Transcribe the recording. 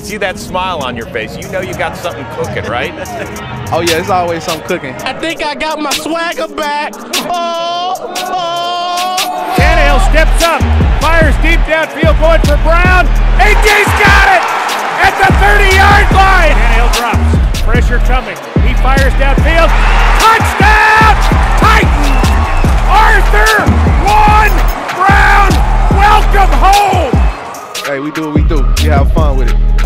can see that smile on your face. You know you got something cooking, right? Oh, yeah, it's always something cooking. I think I got my swagger back. Oh, oh. Tannehill steps up, fires deep downfield, going for Brown. A.J.'s got it at the 30-yard line. Tannehill drops. Pressure coming. He fires downfield. Touchdown, Titans! Arthur Juan Brown, welcome home! Hey, we do what we do. We have fun with it.